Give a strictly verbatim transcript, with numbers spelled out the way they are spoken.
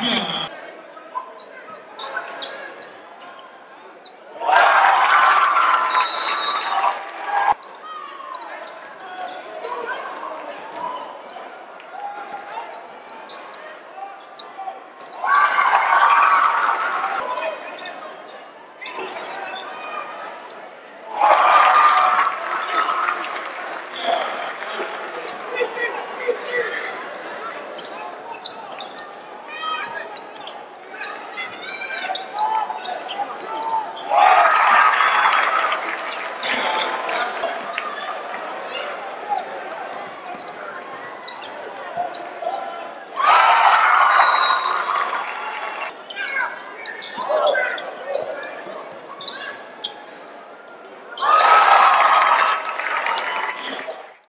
Yeah.